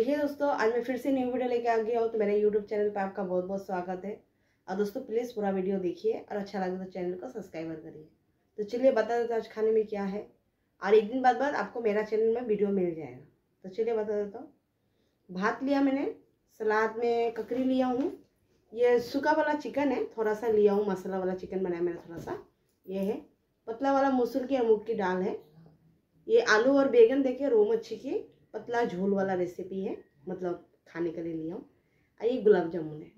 देखिए दोस्तों, आज मैं फिर से न्यू वीडियो लेके आ गया हूँ। तो मेरे यूट्यूब चैनल पर आपका बहुत बहुत स्वागत है। और दोस्तों प्लीज़ पूरा वीडियो देखिए और अच्छा लगे तो चैनल को सब्सक्राइब करिए। तो चलिए बता देते आज खाने में क्या है। और एक दिन बाद आपको मेरा चैनल में वीडियो मिल जाएगा। तो चलिए बता देता हूँ। भात लिया मैंने, सलाद में ककड़ी लिया हूँ, ये सूखा वाला चिकन है, थोड़ा सा लिया हूँ, मसाला वाला चिकन बनाया मैंने थोड़ा सा। ये है पतला वाला मसूर की और मूंग की दाल है। ये आलू और बैगन देके रोह मच्छी की पतला झोल वाला रेसिपी है, मतलब खाने के लिए लिया हूँ। और ये गुलाब जामुन है।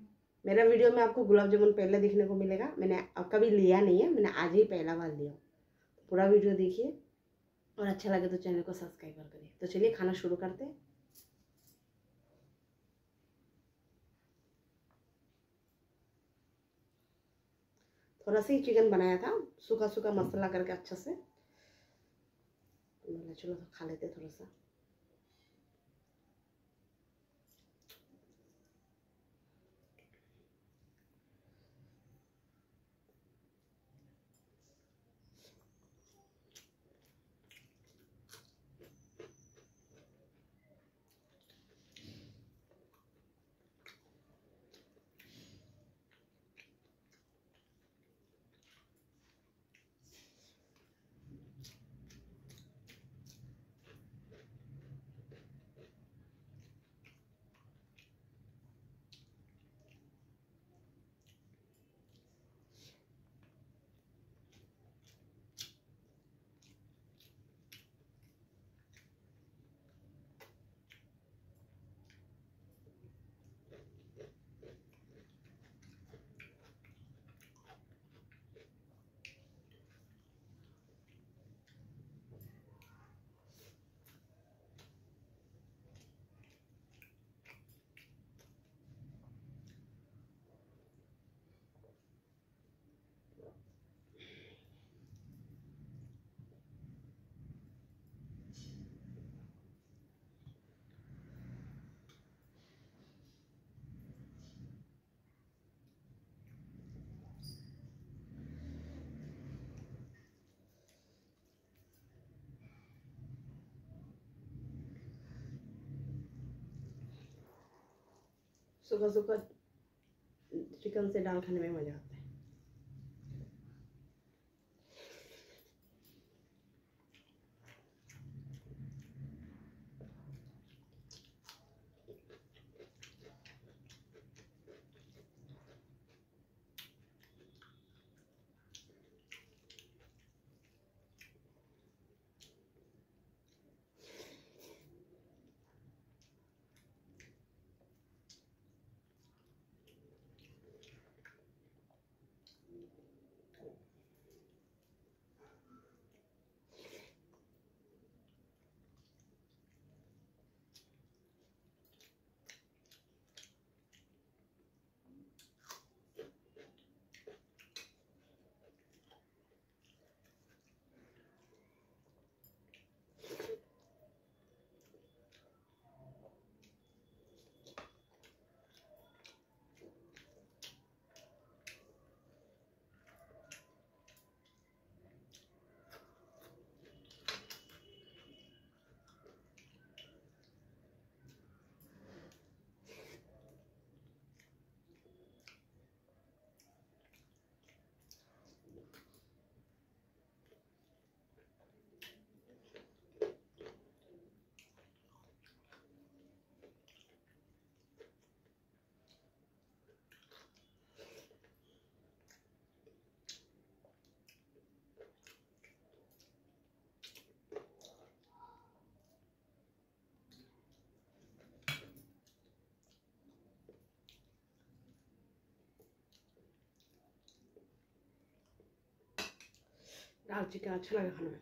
मेरा वीडियो में आपको गुलाब जामुन पहले देखने को मिलेगा, मैंने कभी लिया नहीं है, मैंने आज ही पहला बार लिया। पूरा वीडियो देखिए और अच्छा लगे तो चैनल को सब्सक्राइब करिए। तो चलिए खाना शुरू करते हैं। थोड़ा सा ही चिकन बनाया था, सूखा सूखा मसाला करके अच्छा से। चलो तो खा लेते थोड़ा सा। सूखा सूखा चिकन से दाल खाने में मज़ा आता है। दाल चिकन अच्छा लगा खाने में।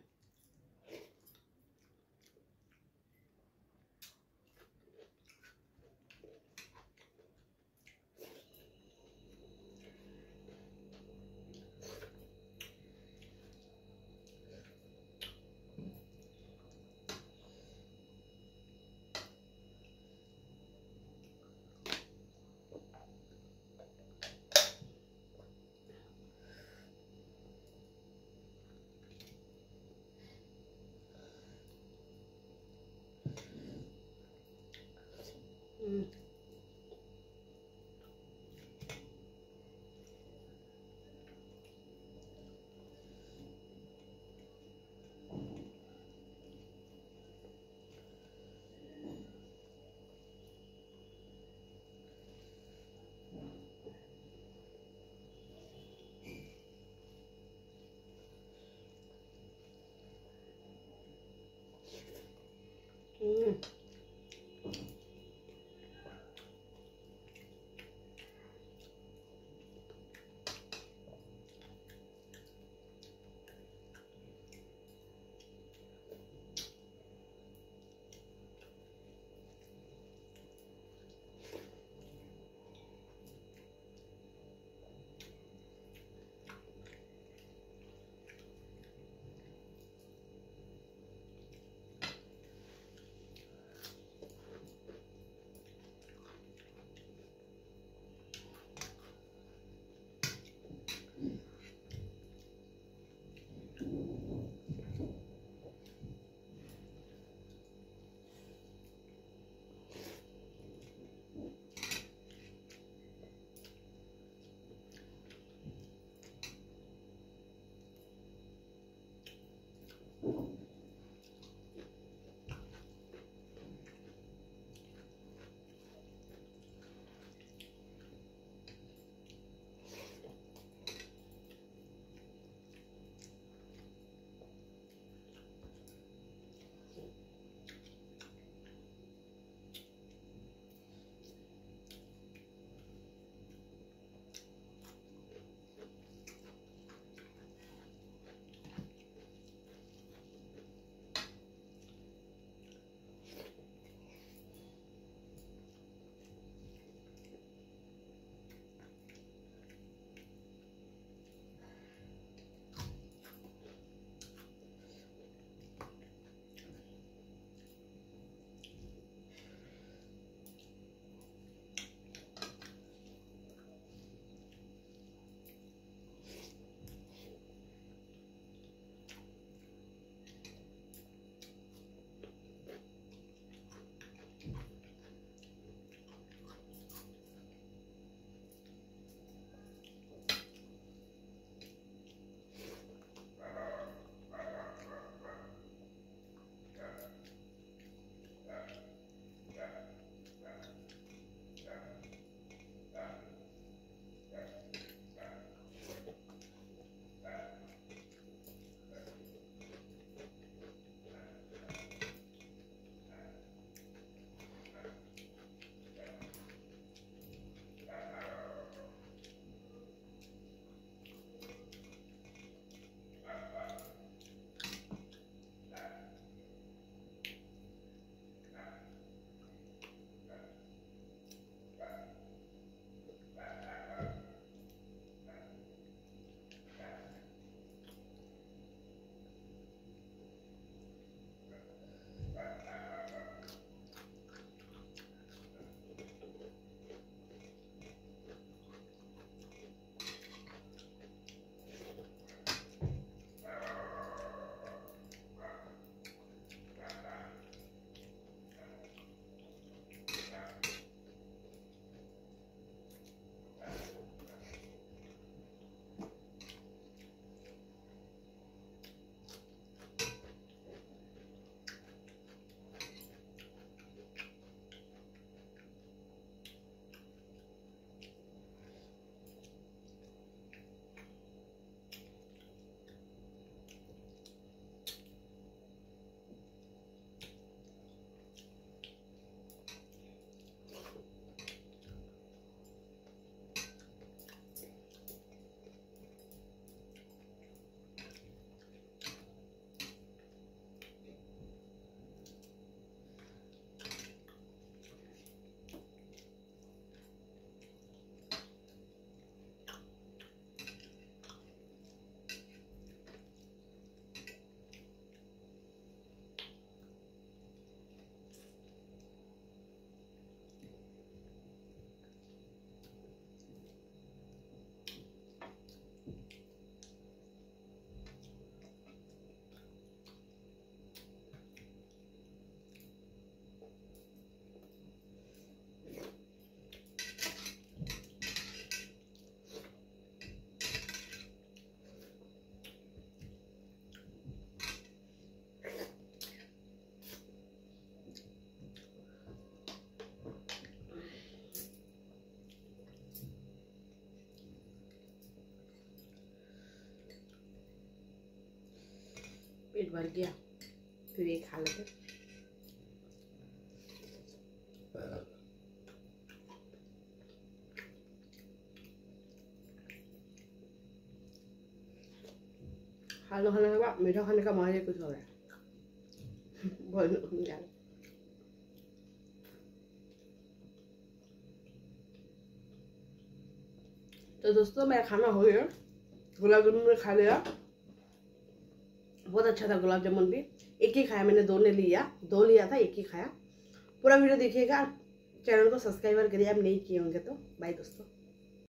पेट भर गया, फिर ये खा लेते। आलू खाने के बाद मीठा खाने का मजा कुछ हो रहा है। बोलो यार, तो दोस्तों मेरा खाना हो गया। गुलाब जामुन मैंने खा लिया, बहुत अच्छा था। गुलाब जामुन भी एक ही खाया मैंने, दो लिया था एक ही खाया। पूरा वीडियो देखिएगा, चैनल को सब्सक्राइब करिए आप नहीं किए होंगे तो। बाय दोस्तों।